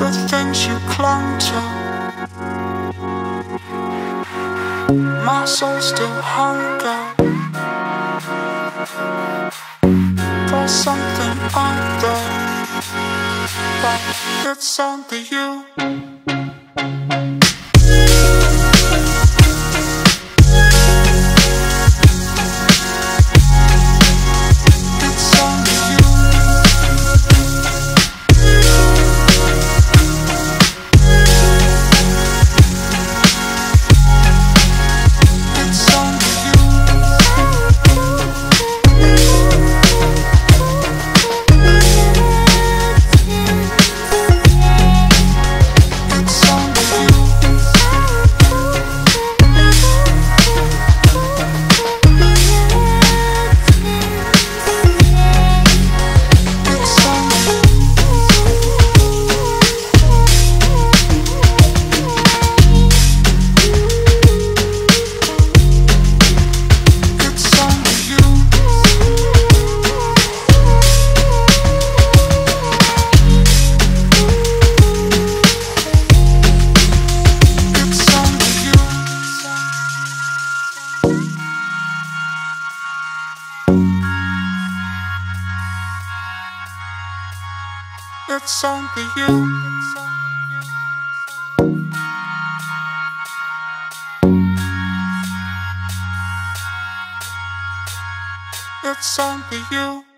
the things you clung to. My soul still hungers for something out there, but it's only you. It's only you. It's only you.